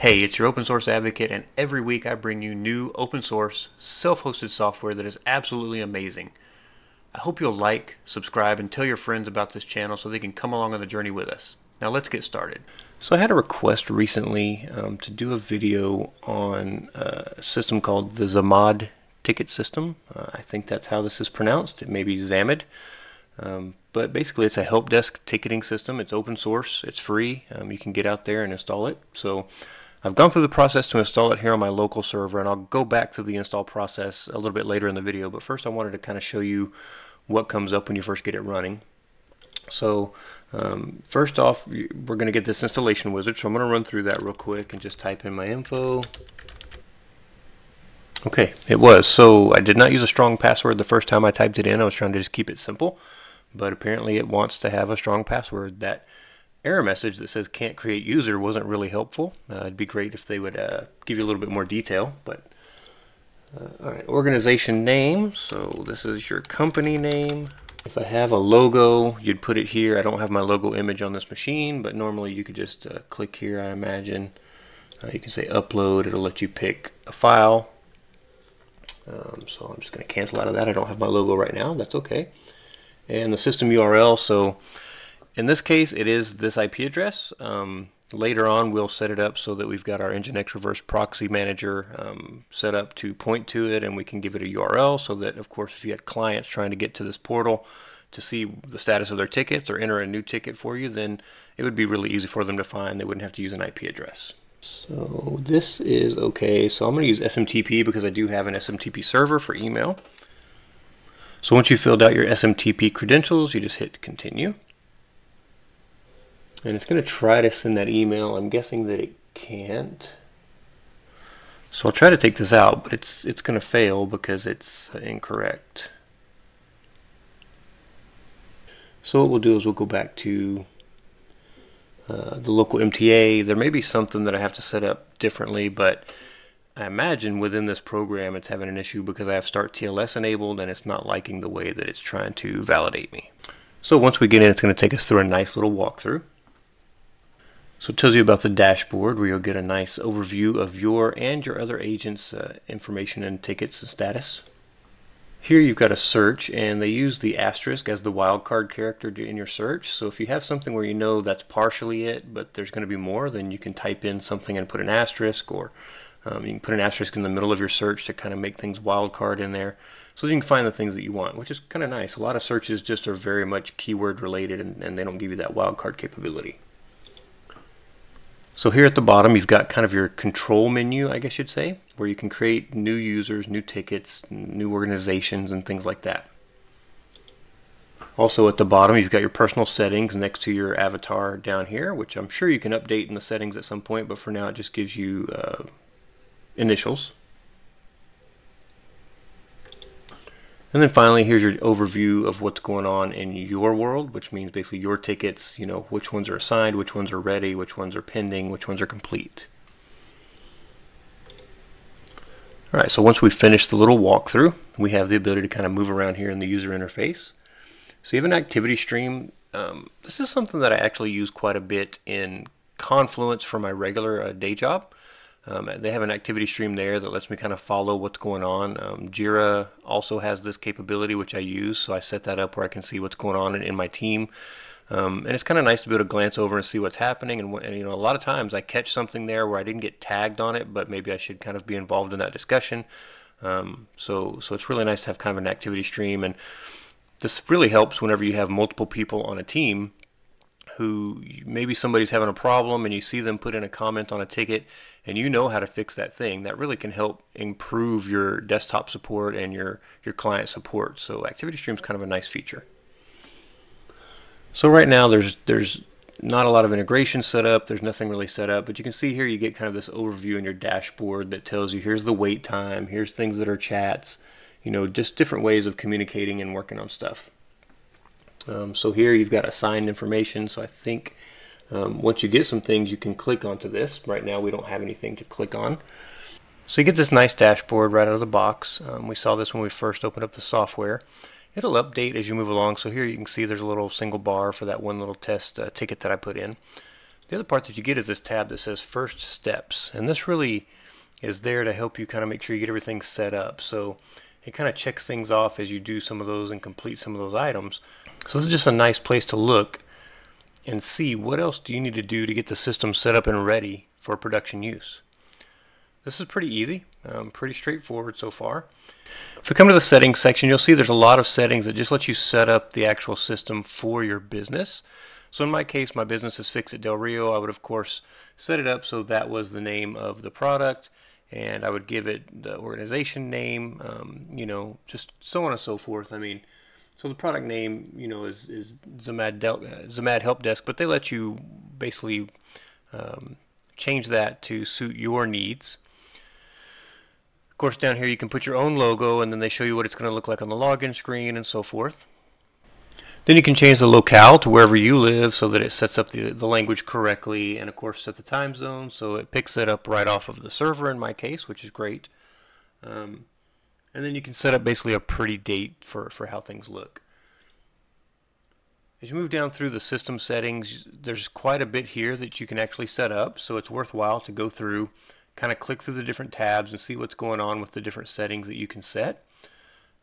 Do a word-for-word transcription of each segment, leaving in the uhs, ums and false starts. Hey, it's your open source advocate, and every week I bring you new open source, self-hosted software that is absolutely amazing. I hope you'll like, subscribe, and tell your friends about this channel so they can come along on the journey with us. Now let's get started. So I had a request recently um, to do a video on a system called the Zammad ticket system. Uh, I think that's how this is pronounced. It may be Zammad. Um, but basically it's a help desk ticketing system. It's open source. It's free. Um, you can get out there and install it. So I've gone through the process to install it here on my local server, and I'll go back to the install process a little bit later in the video, but first I wanted to kind of show you what comes up when you first get it running. So um, first off, we're going to get this installation wizard, so I'm going to run through that real quick and just type in my info. Okay, it was. So I did not use a strong password the first time I typed it in. I was trying to just keep it simple, but apparently it wants to have a strong password. That error message that says can't create user wasn't really helpful. Uh, it'd be great if they would uh, give you a little bit more detail, but uh, all right, organization name. So this is your company name. If I have a logo, you'd put it here. I don't have my logo image on this machine, but normally you could just uh, click here, I imagine. Uh, you can say upload. It'll let you pick a file. Um, so I'm just going to cancel out of that. I don't have my logo right now. That's okay. And the system U R L. So in this case, it is this I P address. Um, later on, we'll set it up so that we've got our Nginx Reverse Proxy Manager um, set up to point to it, and we can give it a U R L so that, of course, if you had clients trying to get to this portal to see the status of their tickets or enter a new ticket for you, then it would be really easy for them to find. They wouldn't have to use an I P address. So this is okay. So I'm going to use S M T P because I do have an S M T P server for email. So once you filled out your S M T P credentials, you just hit continue. And it's going to try to send that email. I'm guessing that it can't. So I'll try to take this out, but it's it's going to fail because it's incorrect. So what we'll do is we'll go back to uh, the local M T A. There may be something that I have to set up differently, but I imagine within this program it's having an issue because I have Start T L S enabled and it's not liking the way that it's trying to validate me. So once we get in, it's going to take us through a nice little walkthrough. So it tells you about the dashboard where you'll get a nice overview of your and your other agents' uh, information and tickets and status. Here you've got a search, and they use the asterisk as the wildcard character in your search. So if you have something where you know that's partially it, but there's going to be more, then you can type in something and put an asterisk, or um, you can put an asterisk in the middle of your search to kind of make things wildcard in there. So you can find the things that you want, which is kind of nice. A lot of searches just are very much keyword related, and, and they don't give you that wildcard capability. So here at the bottom, you've got kind of your control menu, I guess you'd say, where you can create new users, new tickets, new organizations, and things like that. Also at the bottom, you've got your personal settings next to your avatar down here, which I'm sure you can update in the settings at some point, but for now it just gives you uh, initials. And then finally, here's your overview of what's going on in your world, which means basically your tickets, you know, which ones are assigned, which ones are ready, which ones are pending, which ones are complete. All right, so once we finish the little walkthrough, we have the ability to kind of move around here in the user interface. So you have an activity stream. Um, this is something that I actually use quite a bit in Confluence for my regular uh, day job. Um, they have an activity stream there that lets me kind of follow what's going on. Um, Jira also has this capability, which I use, so I set that up where I can see what's going on in, in my team. Um, and it's kind of nice to be able to glance over and see what's happening. And, and you know, a lot of times I catch something there where I didn't get tagged on it, but maybe I should kind of be involved in that discussion. Um, so, so it's really nice to have kind of an activity stream. And this really helps whenever you have multiple people on a team who maybe somebody's having a problem and you see them put in a comment on a ticket and you know how to fix that thing. That really can help improve your desktop support and your, your client support. So activity stream is kind of a nice feature. So right now there's, there's not a lot of integration set up. There's nothing really set up, but you can see here you get kind of this overview in your dashboard that tells you here's the wait time, here's things that are chats, you know, just different ways of communicating and working on stuff. Um, so here you've got assigned information. So I think um, once you get some things, you can click onto this. Right now we don't have anything to click on. So you get this nice dashboard right out of the box. Um, we saw this when we first opened up the software. It'll update as you move along. So here you can see there's a little single bar for that one little test uh, ticket that I put in. The other part that you get is this tab that says first steps, and this really is there to help you kind of make sure you get everything set up. So it kind of checks things off as you do some of those and complete some of those items. So this is just a nice place to look and see what else do you need to do to get the system set up and ready for production use. This is pretty easy, um, pretty straightforward so far. If we come to the settings section, you'll see there's a lot of settings that just let you set up the actual system for your business. So in my case, my business is Fix-It Del Rio. I would, of course, set it up so that was the name of the product, and I would give it the organization name, um, you know, just so on and so forth. I mean, so the product name, you know, is, is Zammad, Del Zammad Help Desk, but they let you basically um, change that to suit your needs. Of course, down here you can put your own logo, and then they show you what it's going to look like on the login screen and so forth. Then you can change the locale to wherever you live so that it sets up the, the language correctly, and of course set the time zone so it picks it up right off of the server in my case, which is great. Um, and then you can set up basically a pretty date for, for how things look. As you move down through the system settings, there's quite a bit here that you can actually set up, so it's worthwhile to go through, kind of click through the different tabs and see what's going on with the different settings that you can set.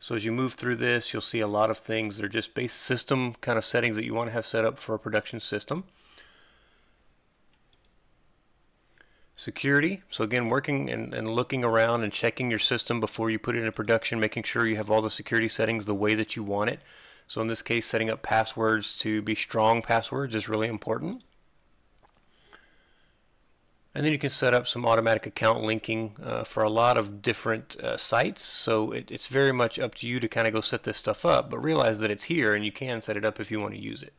So as you move through this, you'll see a lot of things that are just base system kind of settings that you want to have set up for a production system. Security. So again, working and, and looking around and checking your system before you put it into production, making sure you have all the security settings the way that you want it. So in this case, setting up passwords to be strong passwords is really important. And then you can set up some automatic account linking uh, for a lot of different uh, sites. So it, it's very much up to you to kind of go set this stuff up, but realize that it's here and you can set it up if you want to use it.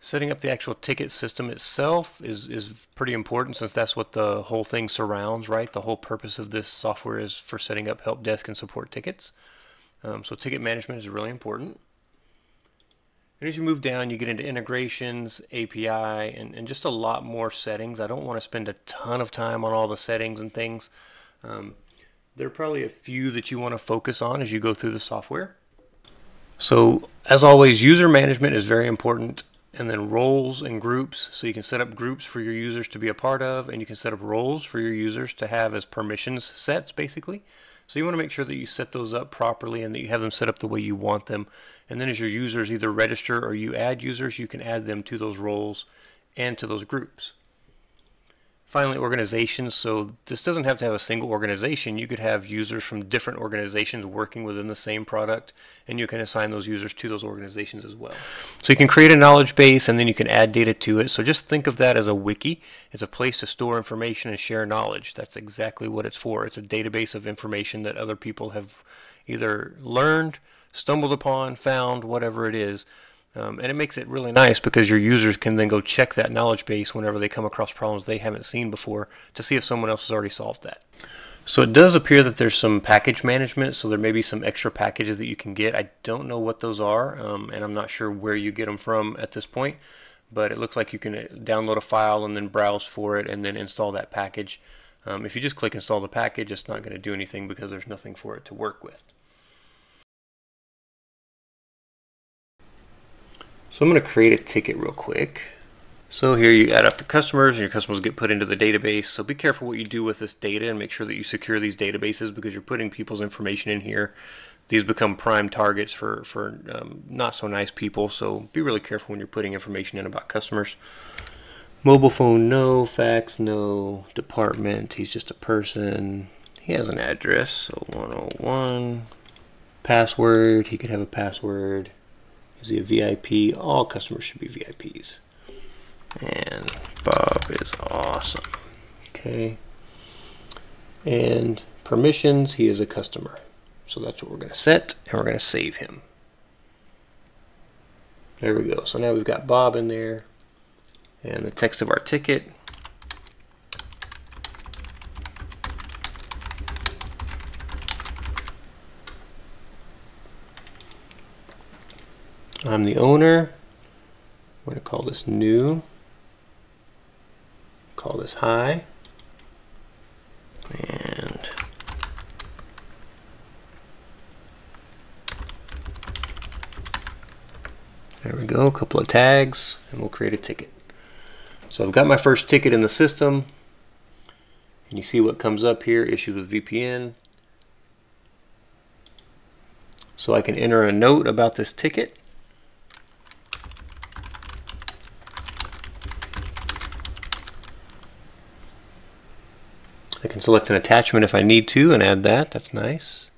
Setting up the actual ticket system itself is, is pretty important, since that's what the whole thing surrounds, right? The whole purpose of this software is for setting up help desk and support tickets. Um, so ticket management is really important. And as you move down, you get into integrations, A P I, and, and just a lot more settings. I don't want to spend a ton of time on all the settings and things. Um, there are probably a few that you want to focus on as you go through the software. So as always, user management is very important. And then roles and groups. So you can set up groups for your users to be a part of, and you can set up roles for your users to have as permissions sets, basically. So you want to make sure that you set those up properly and that you have them set up the way you want them. And then as your users either register or you add users, you can add them to those roles and to those groups. Finally, organizations. So this doesn't have to have a single organization. You could have users from different organizations working within the same product, and you can assign those users to those organizations as well. So you can create a knowledge base, and then you can add data to it. So just think of that as a wiki. It's a place to store information and share knowledge. That's exactly what it's for. It's a database of information that other people have either learned, stumbled upon, found, whatever it is. Um, and it makes it really nice because your users can then go check that knowledge base whenever they come across problems they haven't seen before to see if someone else has already solved that. So it does appear that there's some package management, so there may be some extra packages that you can get. I don't know what those are, um, and I'm not sure where you get them from at this point, but it looks like you can download a file and then browse for it and then install that package. Um, if you just click install the package, it's not going to do anything because there's nothing for it to work with. So I'm going to create a ticket real quick. So here you add up your customers, and your customers get put into the database. So be careful what you do with this data and make sure that you secure these databases, because you're putting people's information in here. These become prime targets for, for um, not so nice people. So be really careful when you're putting information in about customers. Mobile phone, no. Fax, no. Department, he's just a person. He has an address, so one oh one. Password, he could have a password. Is he a V I P? All customers should be V I Ps. And Bob is awesome. Okay. And permissions, he is a customer. So that's what we're going to set, and we're going to save him. There we go. So now we've got Bob in there. And the text of our ticket. I'm the owner. We're going to call this new. Call this high. And There we go, a couple of tags, and we'll create a ticket. So I've got my first ticket in the system, and you see what comes up here, issues with V P N. So I can enter a note about this ticket. I can select an attachment if I need to and add that. That's nice.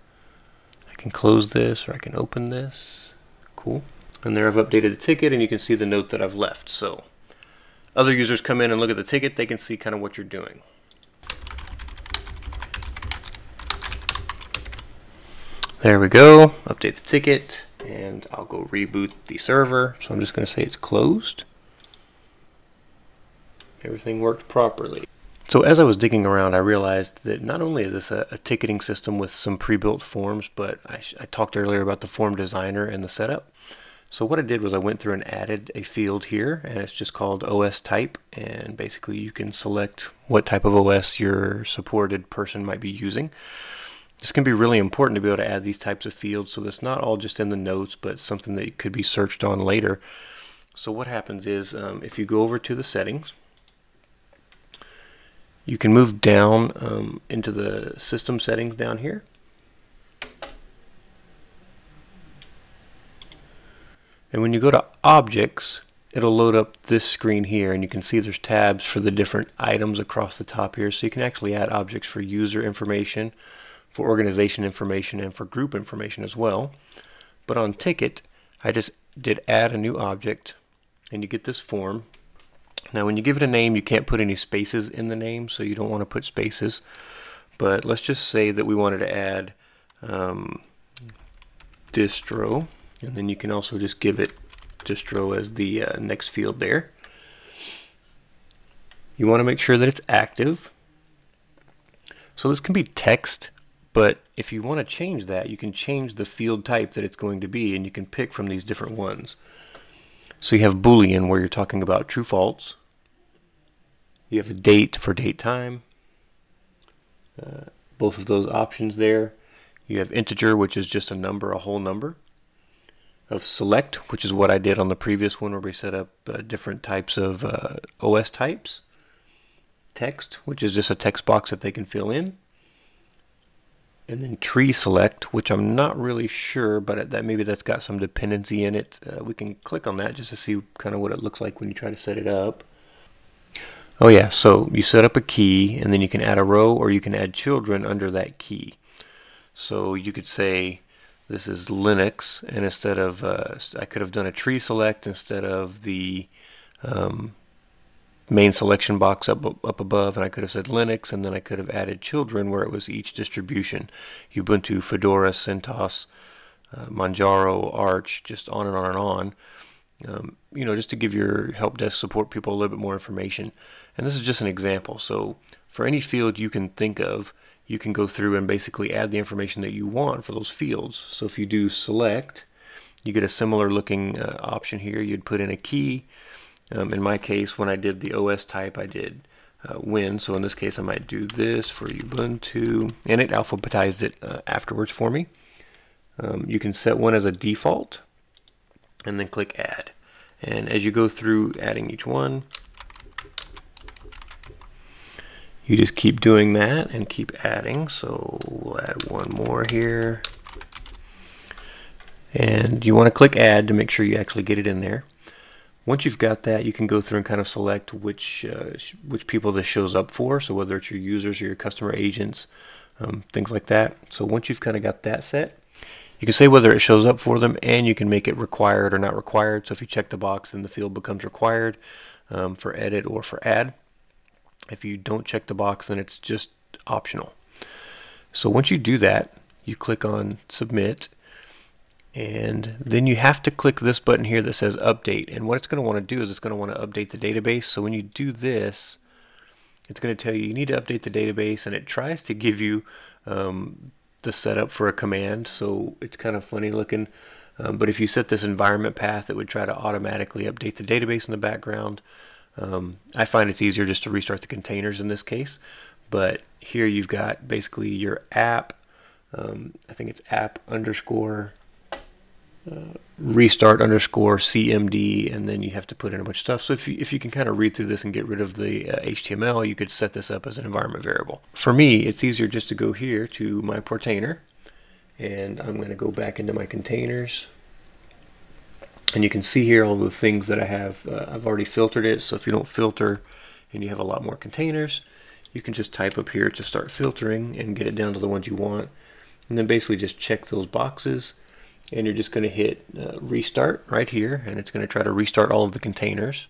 I can close this or I can open this. Cool. And there I've updated the ticket and you can see the note that I've left. So other users come in and look at the ticket, they can see kind of what you're doing. There we go. Update the ticket and I'll go reboot the server. So I'm just going to say it's closed. Everything worked properly. So as I was digging around, I realized that not only is this a, a ticketing system with some pre-built forms, but I, I talked earlier about the form designer and the setup. So what I did was I went through and added a field here, and it's just called O S type. And basically you can select what type of O S your supported person might be using. This can be really important to be able to add these types of fields so that's not all just in the notes, but something that could be searched on later. So what happens is um, if you go over to the settings, you can move down um, into the system settings down here. And when you go to objects, it'll load up this screen here, and you can see there's tabs for the different items across the top here. So you can actually add objects for user information, for organization information, and for group information as well. But on ticket, I just did add a new object, and you get this form. Now when you give it a name, you can't put any spaces in the name, so you don't want to put spaces. But let's just say that we wanted to add um, distro, and then you can also just give it distro as the uh, next field there. You want to make sure that it's active. So this can be text, but if you want to change that, you can change the field type that it's going to be, and you can pick from these different ones. So you have Boolean, where you're talking about true false. You have a date for date time, uh, both of those options there. You have integer, which is just a number, a whole number. Of select, which is what I did on the previous one where we set up uh, different types of uh, O S types. Text, which is just a text box that they can fill in. And then tree select, which I'm not really sure, but that maybe that's got some dependency in it. Uh, we can click on that just to see kind of what it looks like when you try to set it up. Oh yeah, so you set up a key, and then you can add a row, or you can add children under that key. So you could say this is Linux, and instead of uh, I could have done a tree select instead of the um, main selection box up up above, and I could have said Linux, and then I could have added children where it was each distribution: Ubuntu, Fedora, CentOS, uh, Manjaro, Arch, just on and on and on. Um, you know, just to give your help desk support people a little bit more information. And this is just an example. So for any field you can think of, you can go through and basically add the information that you want for those fields. So if you do select, you get a similar looking uh, option here. You'd put in a key. Um, in my case, when I did the O S type, I did uh, Win. So in this case, I might do this for Ubuntu, and it alphabetized it uh, afterwards for me. Um, you can set one as a default, and then click Add. And as you go through adding each one, you just keep doing that and keep adding. So we'll add one more here. And you want to click Add to make sure you actually get it in there. Once you've got that, you can go through and kind of select which uh, which people this shows up for, so whether it's your users or your customer agents, um, things like that. So once you've kind of got that set, you can say whether it shows up for them, and you can make it required or not required. So if you check the box, then the field becomes required um, for edit or for add. If you don't check the box, then it's just optional. So once you do that, you click on Submit. And then you have to click this button here that says update, and what it's going to want to do is it's going to want to update the database. So when you do this, it's going to tell you you need to update the database, and it tries to give you um, the setup for a command, so it's kind of funny looking. Um, but if you set this environment path, it would try to automatically update the database in the background. Um, I find it's easier just to restart the containers in this case, but here you've got basically your app. Um, I think it's app underscore uh, restart underscore C M D, and then you have to put in a bunch of stuff. So if you, if you can kind of read through this and get rid of the uh, H T M L, you could set this up as an environment variable. For me, it's easier just to go here to my Portainer, and I'm going to go back into my containers. And you can see here all the things that I have. Uh, I've already filtered it, so if you don't filter and you have a lot more containers, you can just type up here to start filtering and get it down to the ones you want. And then basically just check those boxes, and you're just going to hit uh, restart right here, and it's going to try to restart all of the containers.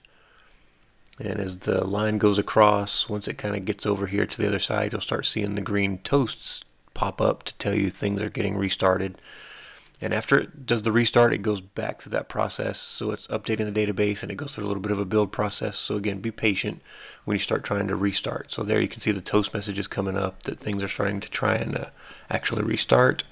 And as the line goes across, once it kind of gets over here to the other side, you'll start seeing the green toasts pop up to tell you things are getting restarted. And after it does the restart, it goes back to that process. So it's updating the database, and it goes through a little bit of a build process. So again, be patient when you start trying to restart. So there you can see the toast messages coming up that things are starting to try and uh, actually restart.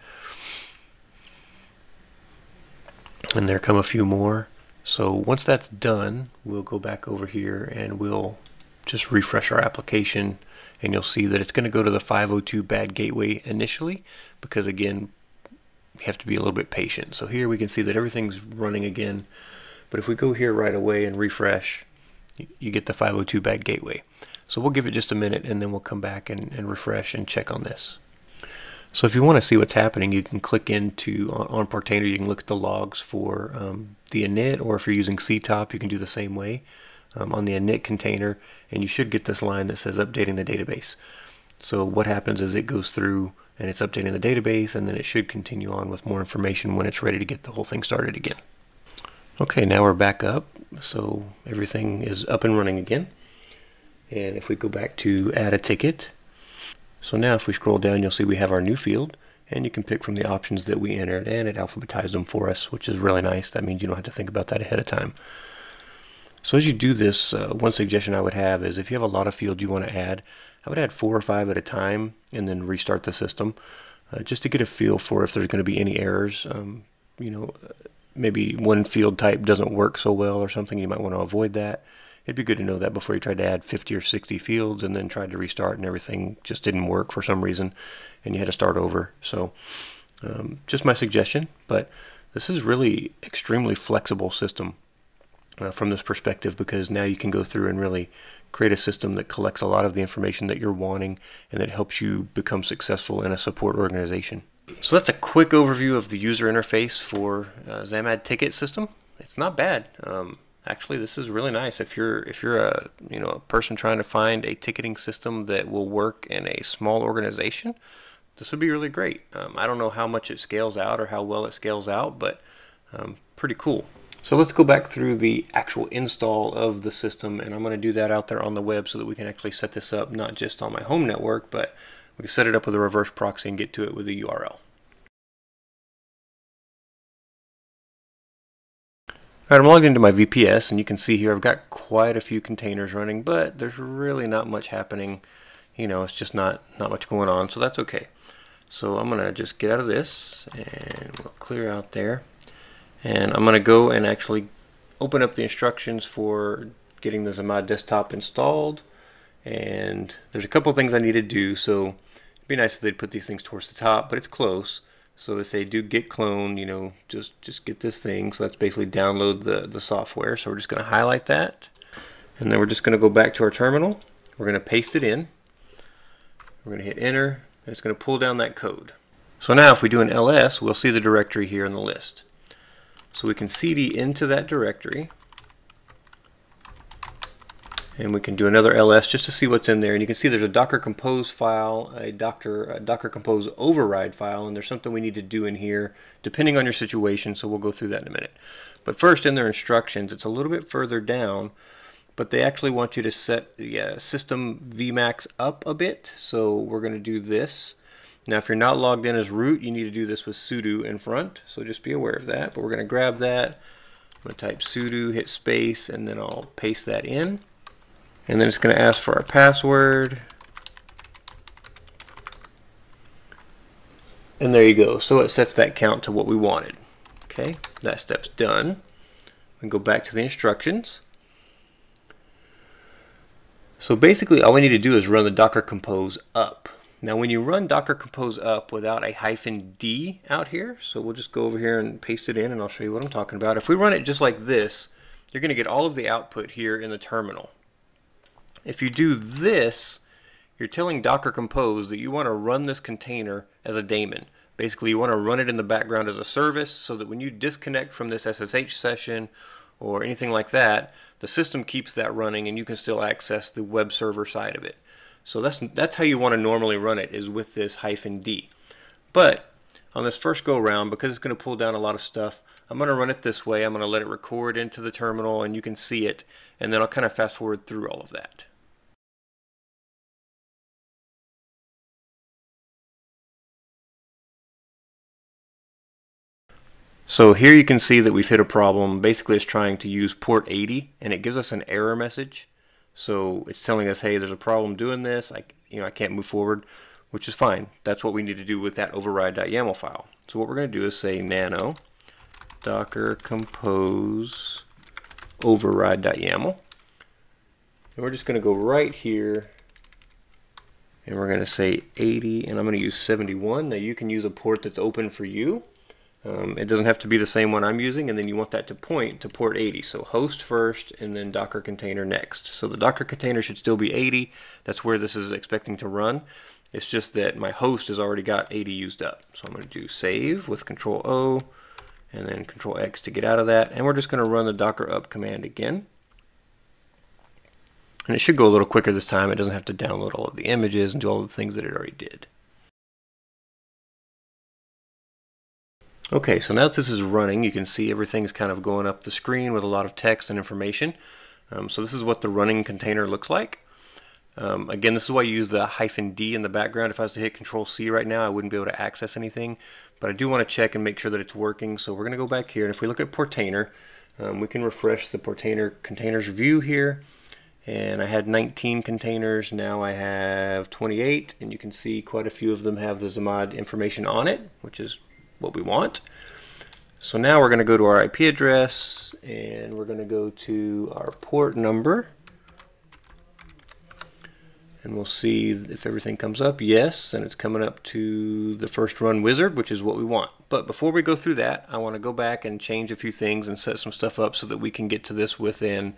And there come a few more. So once that's done, we'll go back over here and we'll just refresh our application. And you'll see that it's going to go to the five oh two bad gateway initially, because again, you have to be a little bit patient. So here we can see that everything's running again, but if we go here right away and refresh, you get the five oh two bad gateway. So we'll give it just a minute, and then we'll come back and, and refresh and check on this. So if you want to see what's happening, you can click into on, on Portainer. You can look at the logs for um, the init, or if you're using C T O P, you can do the same way um, on the init container, and you should get this line that says updating the database. So what happens is it goes through and it's updating the database, and then it should continue on with more information when it's ready to get the whole thing started again. Okay, now we're back up, so everything is up and running again. And if we go back to add a ticket, so now if we scroll down, you'll see we have our new field, and you can pick from the options that we entered, and it alphabetized them for us, which is really nice. That means you don't have to think about that ahead of time. So as you do this, uh, one suggestion I would have is if you have a lot of fields you want to add, I would add four or five at a time and then restart the system uh, just to get a feel for if there's going to be any errors. Um, you know, maybe one field type doesn't work so well or something, you might want to avoid that. It'd be good to know that before you tried to add fifty or sixty fields and then tried to restart and everything just didn't work for some reason and you had to start over. So um, just my suggestion, but this is really extremely flexible system uh, from this perspective, because now you can go through and really create a system that collects a lot of the information that you're wanting and that helps you become successful in a support organization. So that's a quick overview of the user interface for uh, Zammad ticket system. It's not bad. Um, actually, this is really nice. If you're if you're a you know a person trying to find a ticketing system that will work in a small organization, this would be really great. Um, I don't know how much it scales out or how well it scales out, but um, pretty cool. So let's go back through the actual install of the system, and I'm going to do that out there on the web so that we can actually set this up, not just on my home network, but we can set it up with a reverse proxy and get to it with a U R L. All right, I'm logged into my V P S, and you can see here I've got quite a few containers running, but there's really not much happening. You know, it's just not, not much going on, so that's okay. So I'm going to just get out of this, and we'll clear out there. And I'm going to go and actually open up the instructions for getting the Zammad desktop installed. And there's a couple things I need to do. So it'd be nice if they'd put these things towards the top, but it's close. So they say do git clone, you know, just, just get this thing. So that's basically download the, the software. So we're just going to highlight that. And then we're just going to go back to our terminal. We're going to paste it in. We're going to hit enter. And it's going to pull down that code. So now if we do an L S, we'll see the directory here in the list. So we can C D into that directory, and we can do another L S just to see what's in there. And you can see there's a Docker Compose file, a Docker, a Docker Compose override file, and there's something we need to do in here depending on your situation, so we'll go through that in a minute. But first, in their instructions, it's a little bit further down, but they actually want you to set the yeah, system vmax up a bit, so we're going to do this. Now, if you're not logged in as root, you need to do this with sudo in front, so just be aware of that. But we're going to grab that. I'm going to type sudo, hit space, and then I'll paste that in. And then it's going to ask for our password. And there you go. So it sets that count to what we wanted. Okay, that step's done. We can go back to the instructions. So basically, all we need to do is run the Docker Compose up. Now when you run Docker Compose up without a hyphen D out here, so we'll just go over here and paste it in and I'll show you what I'm talking about. If we run it just like this, you're going to get all of the output here in the terminal. If you do this, you're telling Docker Compose that you want to run this container as a daemon. Basically, you want to run it in the background as a service so that when you disconnect from this S S H session or anything like that, the system keeps that running and you can still access the web server side of it. So that's that's how you want to normally run it, is with this hyphen D. But on this first go round, because it's going to pull down a lot of stuff, I'm going to run it this way. I'm going to let it record into the terminal and you can see it, and then I'll kind of fast forward through all of that. So here you can see that we've hit a problem. Basically, it's trying to use port eighty and it gives us an error message. So it's telling us, hey, there's a problem doing this. I, you know, I can't move forward, which is fine. That's what we need to do with that override.yaml file. So what we're going to do is say nano docker compose override.yaml. And we're just going to go right here and we're going to say eighty and I'm going to use seventy-one. Now you can use a port that's open for you. Um, it doesn't have to be the same one I'm using, and then you want that to point to port eighty. So host first and then Docker container next. So the Docker container should still be eighty. That's where this is expecting to run. It's just that my host has already got eighty used up. So I'm going to do save with control O and then control X to get out of that. And we're just going to run the Docker up command again. And it should go a little quicker this time. It doesn't have to download all of the images and do all the things that it already did. Okay, so now that this is running, you can see everything's kind of going up the screen with a lot of text and information. Um, so this is what the running container looks like. Um, again, this is why you use the hyphen D in the background. If I was to hit control C right now, I wouldn't be able to access anything, but I do want to check and make sure that it's working. So we're going to go back here, and if we look at Portainer, um, we can refresh the Portainer containers view here. And I had nineteen containers, now I have twenty-eight, and you can see quite a few of them have the Zammad information on it, which is what we want. So now we're going to go to our I P address and we're going to go to our port number and we'll see if everything comes up. Yes, and it's coming up to the first run wizard, which is what we want. But before we go through that, I want to go back and change a few things and set some stuff up so that we can get to this within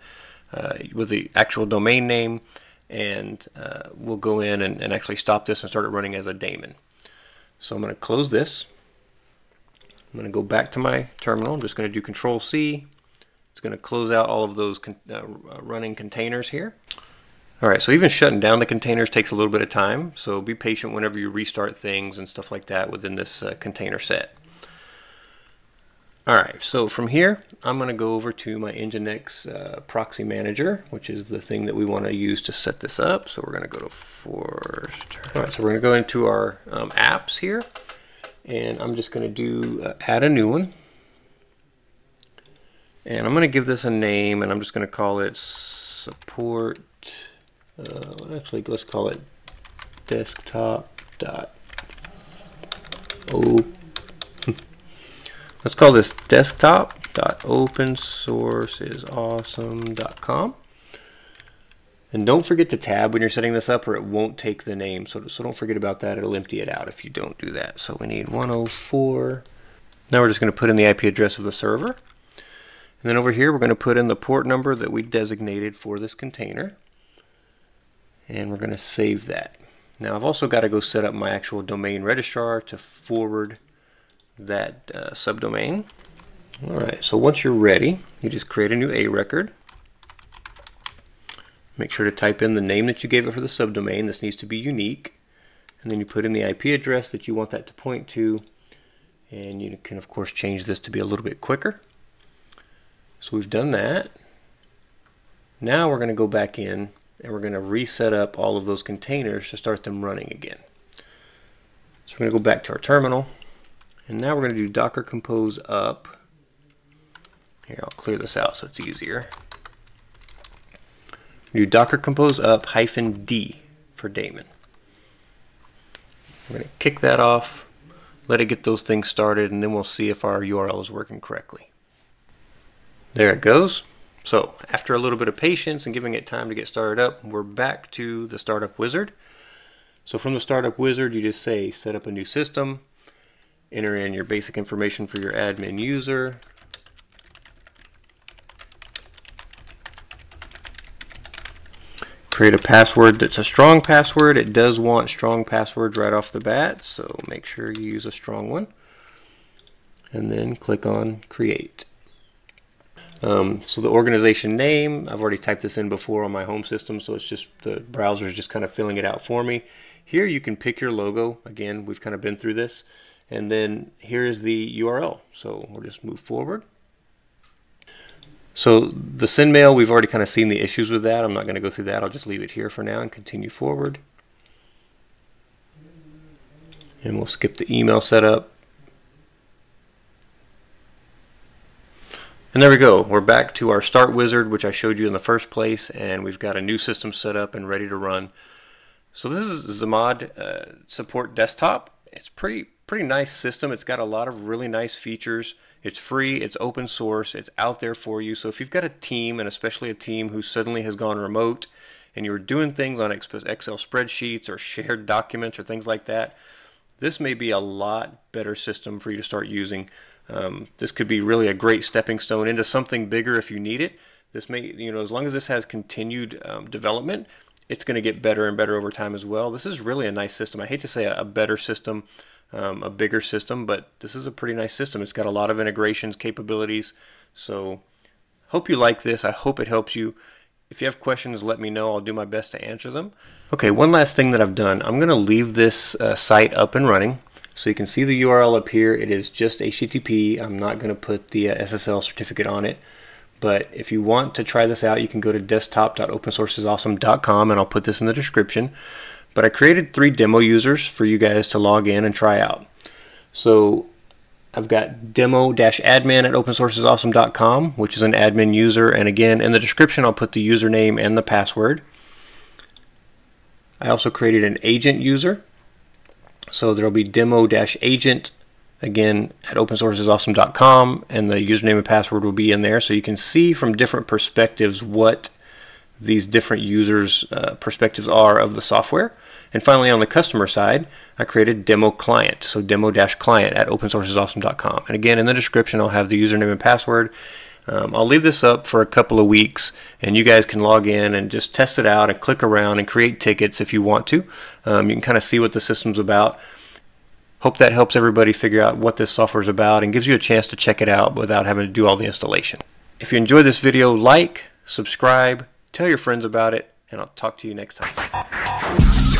uh, with the actual domain name, and uh, we'll go in and, and actually stop this and start it running as a daemon. So I'm going to close this. I'm going to go back to my terminal. I'm just going to do control C. It's going to close out all of those con uh, running containers here. All right, so even shutting down the containers takes a little bit of time, so be patient whenever you restart things and stuff like that within this uh, container set. All right, so from here, I'm going to go over to my Nginx uh, Proxy Manager, which is the thing that we want to use to set this up. So we're going to go to first. All right, so we're going to go into our um, apps here. And I'm just going to do uh, add a new one, and I'm going to give this a name, and I'm just going to call it support. Uh, actually, let's call it desktop dot o. Let's call this desktop dot open sources awesome dot com. And don't forget to tab when you're setting this up or it won't take the name. So, so don't forget about that. It'll empty it out if you don't do that. So we need one oh four. Now we're just going to put in the I P address of the server. And then over here, we're going to put in the port number that we designated for this container. And we're going to save that. Now I've also got to go set up my actual domain registrar to forward that uh, subdomain. All right. So once you're ready, you just create a new A record. Make sure to type in the name that you gave it for the subdomain. This needs to be unique. And then you put in the I P address that you want that to point to. And you can, of course, change this to be a little bit quicker. So we've done that. Now we're going to go back in and we're going to reset up all of those containers to start them running again. So we're going to go back to our terminal. And now we're going to do Docker Compose up. Here, I'll clear this out so it's easier. Do Docker Compose up hyphen D for daemon. We're going to kick that off, let it get those things started, and then we'll see if our U R L is working correctly. There it goes. So after a little bit of patience and giving it time to get started up, we're back to the startup wizard. So from the startup wizard, you just say set up a new system, enter in your basic information for your admin user, create a password that's a strong password. It does want strong passwords right off the bat, so make sure you use a strong one, and then click on create. Um, so the organization name, I've already typed this in before on my home system, so it's just the browser is just kind of filling it out for me. Here you can pick your logo. Again, we've kind of been through this. And then here is the U R L. So we'll just move forward. So the send mail, we've already kind of seen the issues with that. I'm not going to go through that. I'll just leave it here for now and continue forward. And we'll skip the email setup. And there we go. We're back to our start wizard, which I showed you in the first place, and we've got a new system set up and ready to run. So this is Zammad uh, support desktop. It's pretty pretty nice system. It's got a lot of really nice features. It's free. It's open source. It's out there for you. So if you've got a team, and especially a team who suddenly has gone remote, and you're doing things on Excel spreadsheets or shared documents or things like that, this may be a lot better system for you to start using. Um, this could be really a great stepping stone into something bigger if you need it. This may, you know, as long as this has continued um, development, it's going to get better and better over time as well. This is really a nice system. I hate to say a, a better system, um, a bigger system, but this is a pretty nice system. It's got a lot of integrations, capabilities. So hope you like this. I hope it helps you. If you have questions, let me know. I'll do my best to answer them. Okay, one last thing that I've done. I'm going to leave this uh, site up and running. So you can see the U R L up here. It is just H T T P. I'm not going to put the uh, S S L certificate on it. But if you want to try this out, you can go to desktop dot open sources awesome dot com, and I'll put this in the description. But I created three demo users for you guys to log in and try out. So I've got demo dash admin at open sources awesome dot com, which is an admin user. And again, in the description, I'll put the username and the password. I also created an agent user. So there'll be demo-agent, again, at open sources awesome dot com, and the username and password will be in there. So you can see from different perspectives what these different users' uh, perspectives are of the software. And finally, on the customer side, I created demo client, so demo-client at open sources awesome dot com. And again, in the description, I'll have the username and password. Um, I'll leave this up for a couple of weeks, and you guys can log in and just test it out and click around and create tickets if you want to. Um, you can kind of see what the system's about. Hope that helps everybody figure out what this software is about and gives you a chance to check it out without having to do all the installation. If you enjoyed this video, like, subscribe, tell your friends about it, and I'll talk to you next time.